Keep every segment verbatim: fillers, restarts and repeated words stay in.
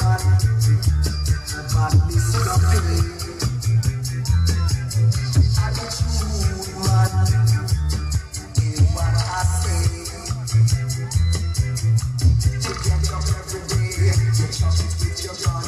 I You don't have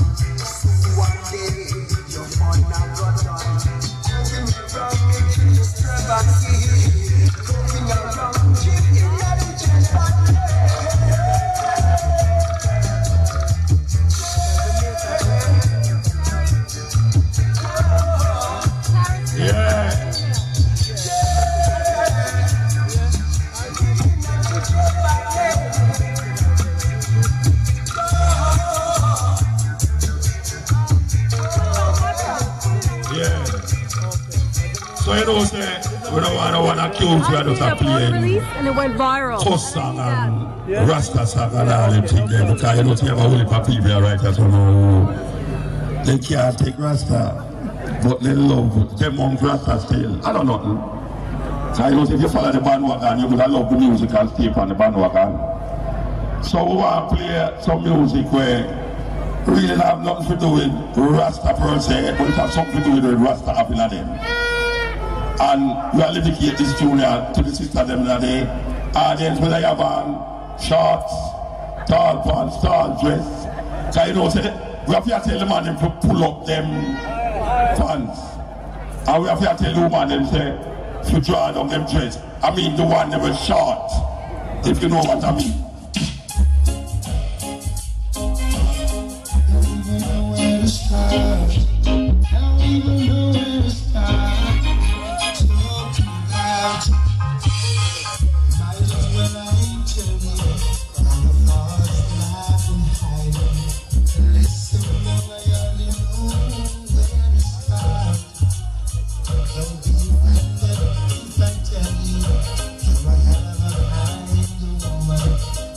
a holy people right at all. They can't take Rasta, but they love them on Rasta still. I don't know. So I don't if you follow the bandwagon, you would have loved the music and stay on the bandwagon. So we want to play some music where really have nothing to do with Rasta per se, but it has something to do with Rasta having a them. And we are dedicate this junior to the sister them today. Audience with a yavan, shorts, tall pants, tall dress. So you know, say, we have to tell the man them to pull up them pants. And we have to tell the woman them say, to draw down them dress. I mean the one that was short, if you know what I mean. Thank you.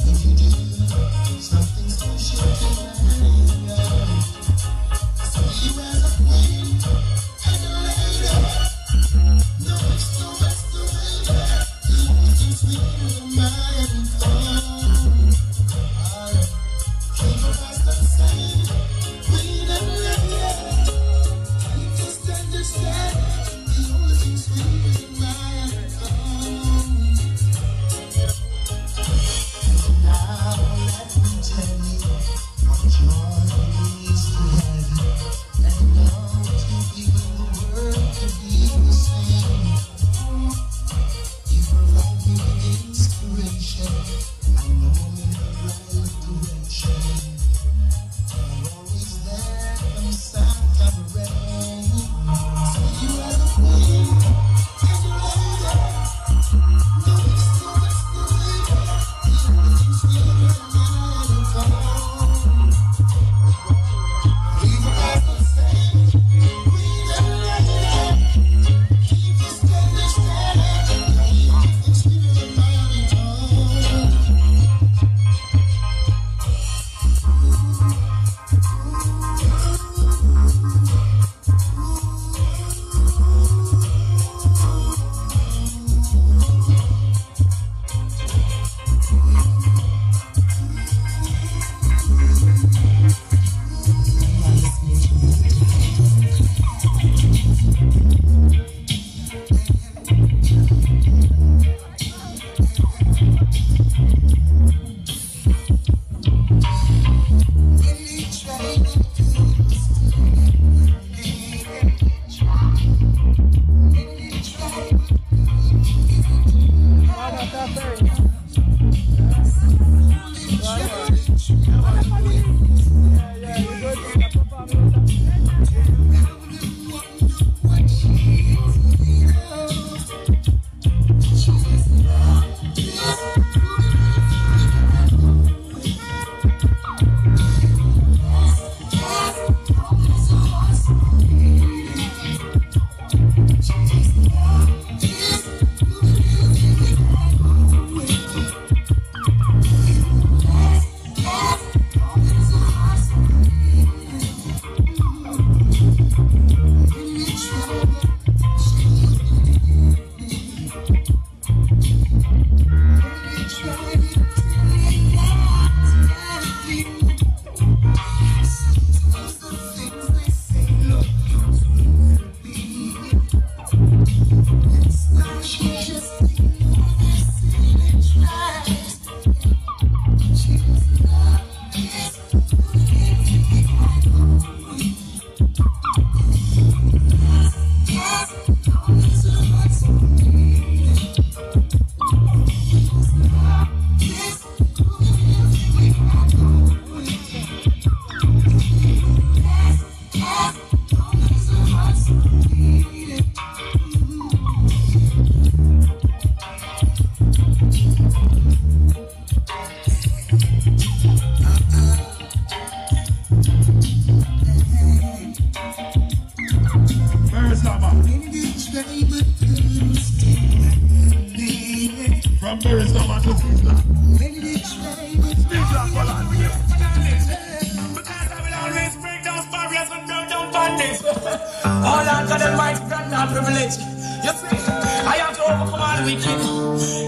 All under the white standard and privilege. You see, I have to overcome all the wicked.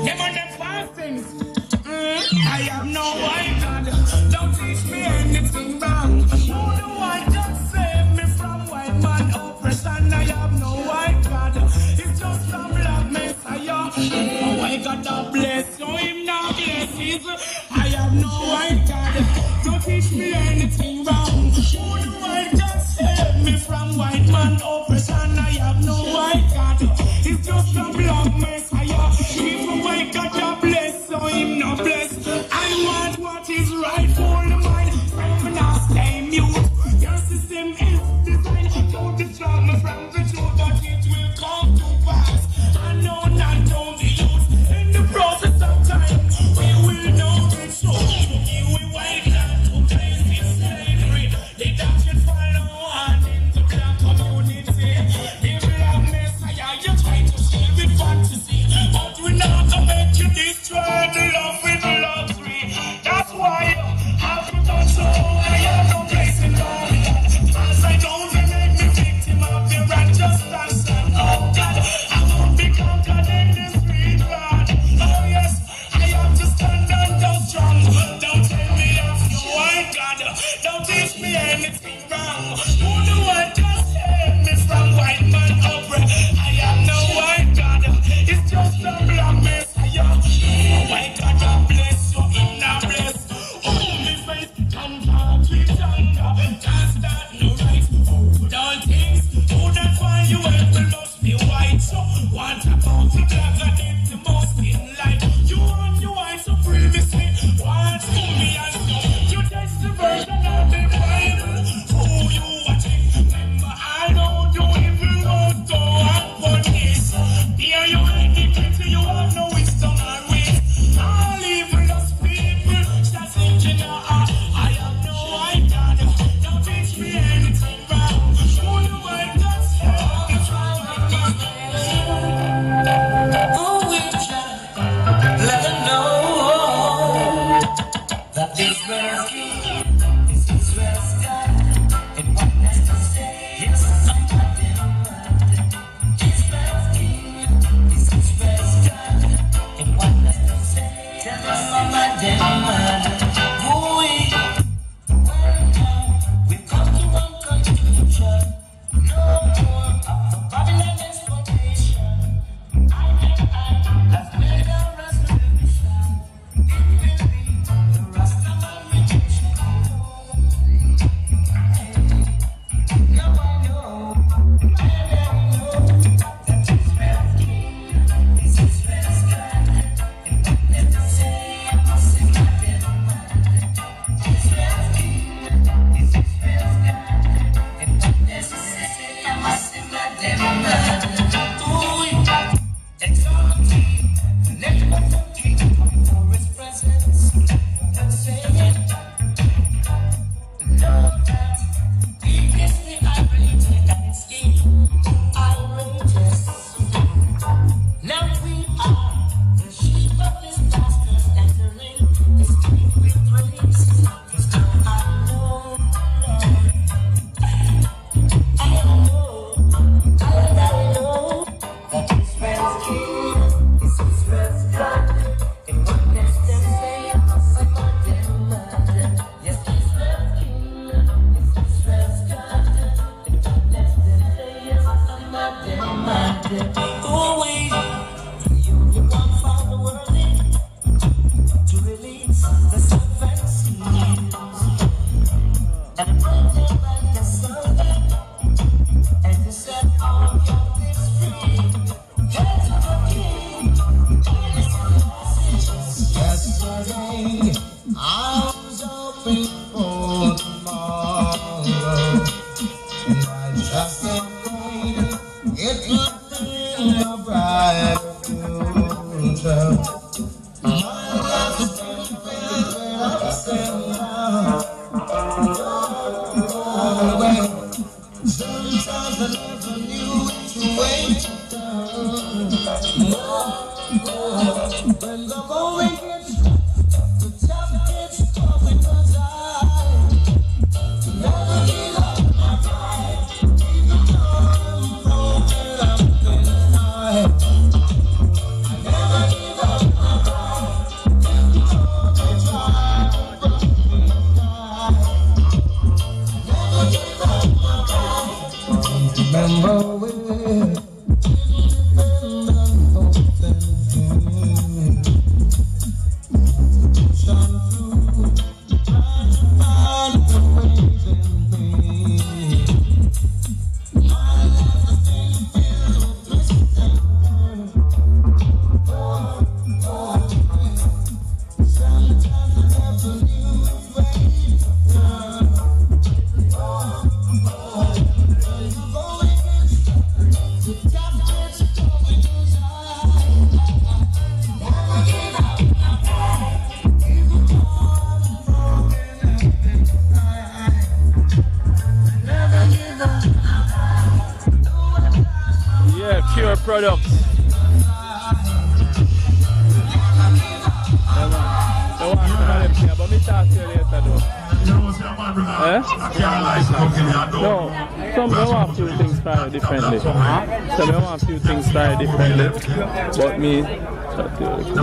Them on them five things. Mm, I have no white God. Don't teach me anything wrong. Who do I just save me from white man oppression? I have no white God. It's just some black Messiah. Oh, I got to bless you. Him now blesses. I have no white God. Don't teach me anything wrong. Who do I just save me from white man oppression? I have no white God. It's just a black Messiah. If I got to bless, so him not bless. I want what is right for the mind. I'm not blame you. Your system is designed to destroy me from the truth, but it will come to pass. I know not all the youth in the process of time. We will know the truth. You will wake up to place in slavery. They don't oh, Products. Yeah, don't ask them, but me talk to you later though. No, some don't want a few things started differently. Some don't want a few things started differently. But me, talk to you.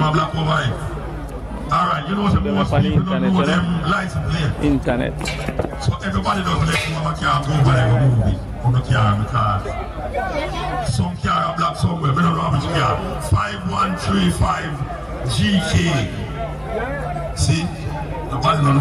Alright, you know some more people don't know them lights play. Internet. So everybody doesn't let you have a car go by a movie. On the car, on the car. Some car black somewhere, we don't know how much car. five one three five G K. See? Nobody don't know.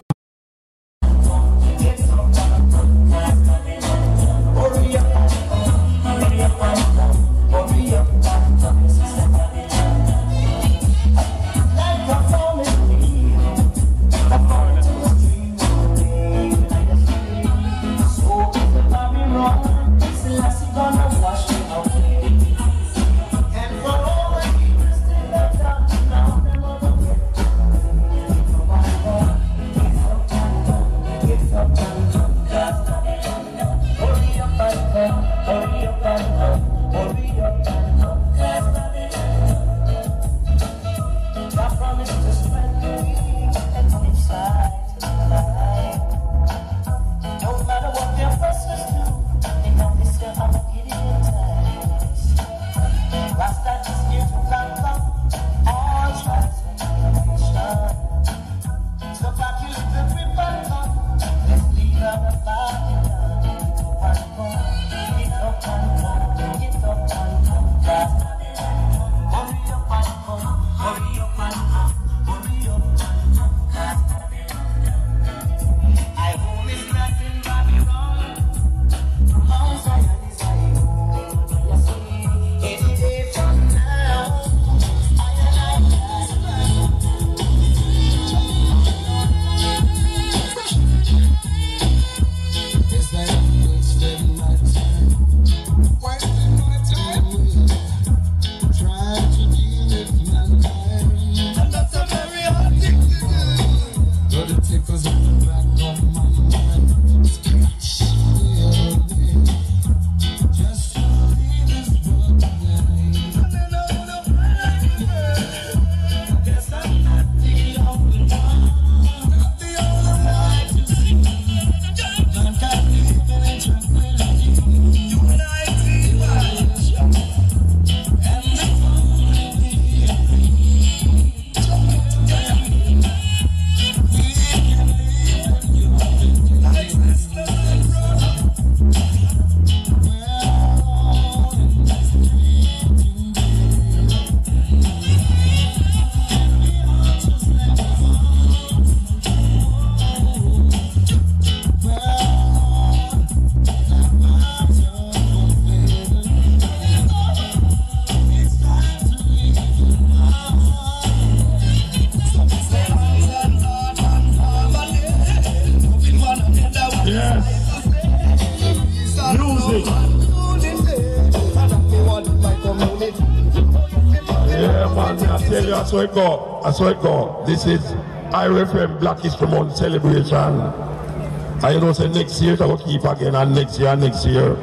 I swear God, I swear God, this is I R F M Black History Month celebration. And you know, say next year I will keep again, and next year, and next year.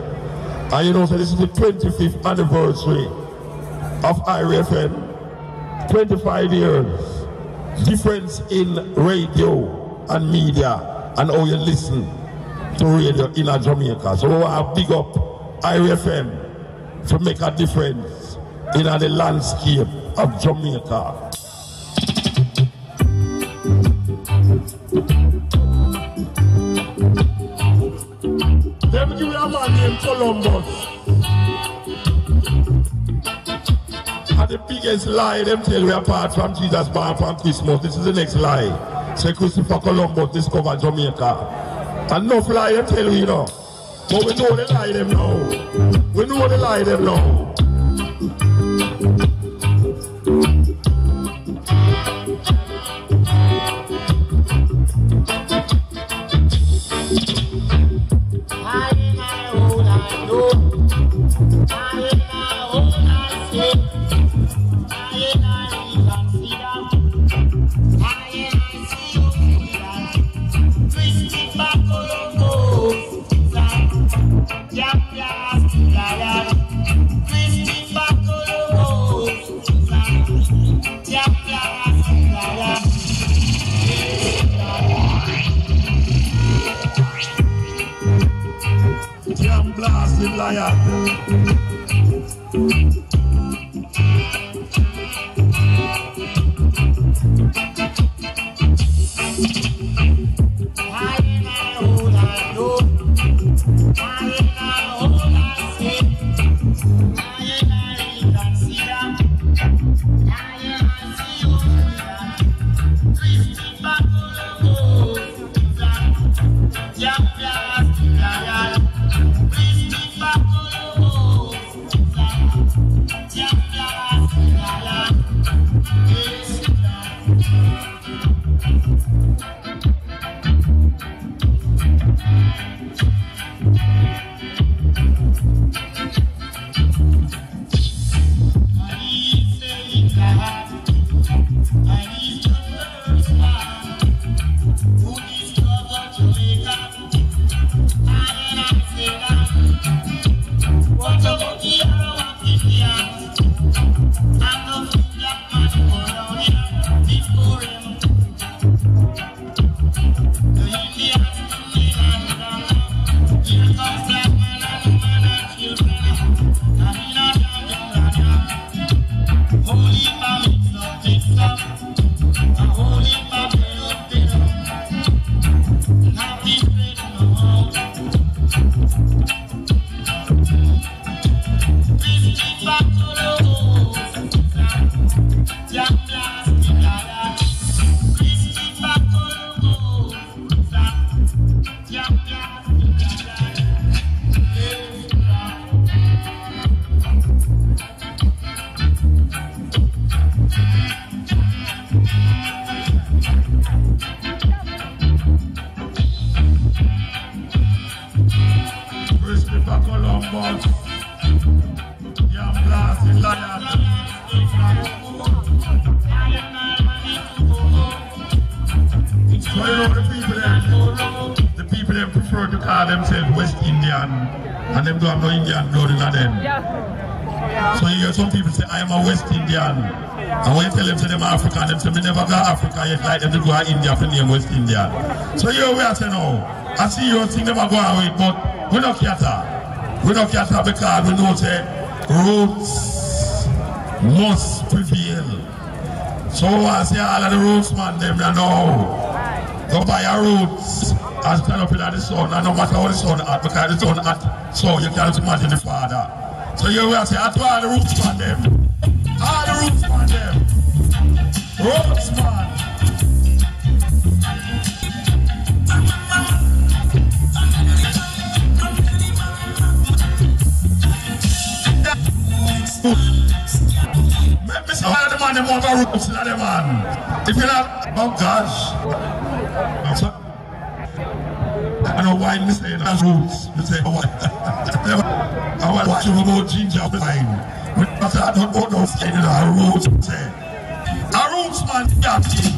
And you know, say this is the twenty-fifth anniversary of I R F M. twenty-five years. Difference in radio and media and how you listen to radio in Jamaica. So we want to big up I R F M to make a difference in the landscape of Jamaica. Them give a man named Columbus. Now the biggest lie them tell we apart from Jesus born from Christmas. This is the next lie. Say Christopher Columbus discovered Jamaica. And no lie them tell we, you know. But we know they lie them now. We know they lie them now. India from the West India. So here we are saying now, I see you think them are going with, but we don't care. We don't care because we know say roots must prevail. So I say all of the roots man them now know. Go by your roots and stand up in the sun, and no matter how the sun at, because the sun at, so you can't imagine the father. So here we are saying at all the roots man them. All the roots man them. Roots man. Let me see all the man them want to roots in the man. If you're not, oh gosh. I know why me say that's roots. Me say why. I want to watch you about ginger wine. But I don't want to say that our roots. Our roots man got in.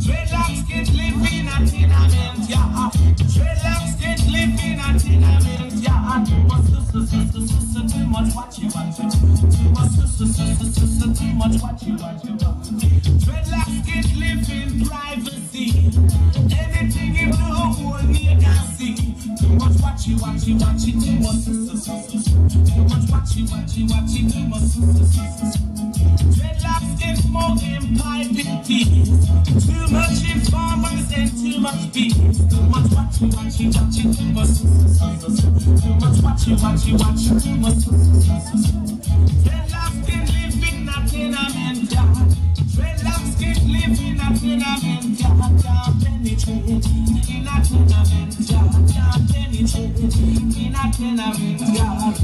Dreadlocks can live in a tenement yard. Dreadlocks get living at tenement yard.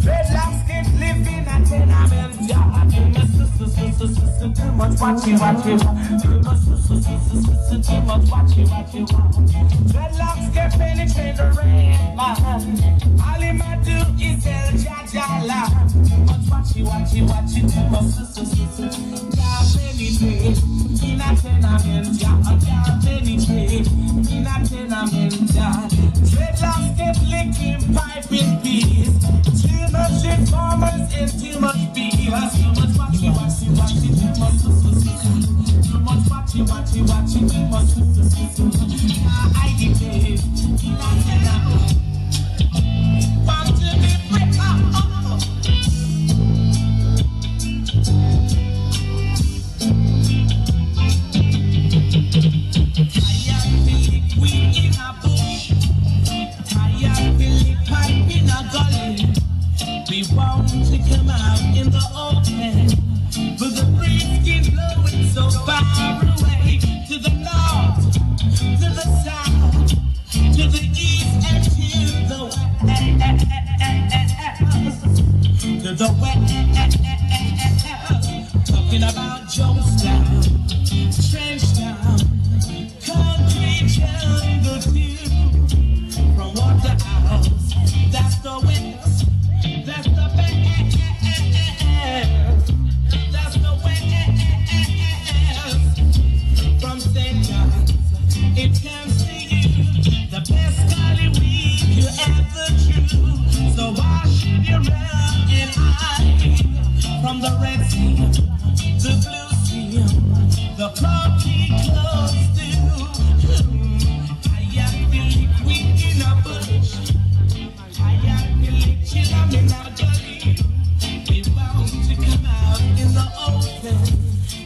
Dreadlocks get living at tenement yard. Too much watch you, watch you. Too much watch you, watch you. Dreadlocks get penetrate the red man. All he might do is tell Jajala. Much watch you, watch you, watch you. Too much penetrate in a tenement yard. Penetrate in a tenement yard. Dreadlocks get licking pipe in peace. Too much informers and too much beers. Too much watch you, watch you, watch you. Too much watch you, watch you, watch you. Too much I debate in a tenement. Want to be free? Oh, oh. We want to come out in the open, but the breeze keeps blowing so far away. To the north, to the south, to the east and to the west. To the west. Talking about Jonestown, Trench Town, Country Jungle View. From Waterhouse, that's the west. That's the best. That's the best. From Saint John's, it comes to you. The best golly weed you ever drew. So why should you run and hide from the Red Sea, the Blue Sea, the party close to? I am really weak in a bush. I am really chillin' in a gully. We bound to come out in the open,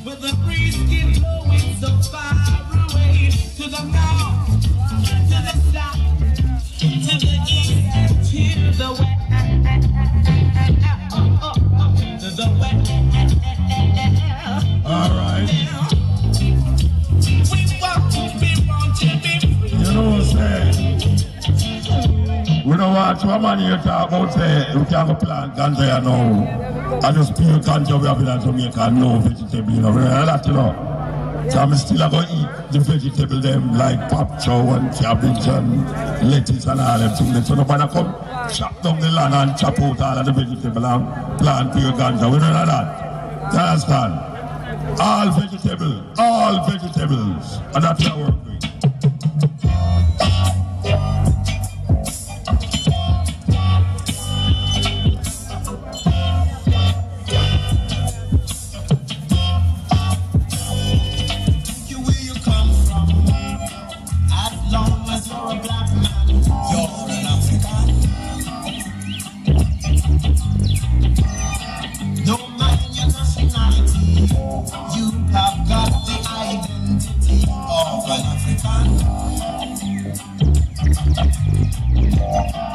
with the breeze keeps blowing so far away. To the north, to the south, to the east and to the west. To the west. All right. We want to be, want to be free. You know what I'm saying? We don't want to a man here talk about say we have a plant ganja now. I just peel ganja we have in Jamaica, no vegetable, you know, we don't have that, you know. So I'm still going to eat the vegetable them like pop chow and cabbage and lettuce and all them things. So nobody come chop down the land and chop out all of the vegetable and plant peel ganja. We don't have that. You understand? All vegetables, all vegetables, and that's what I work with. Of an African.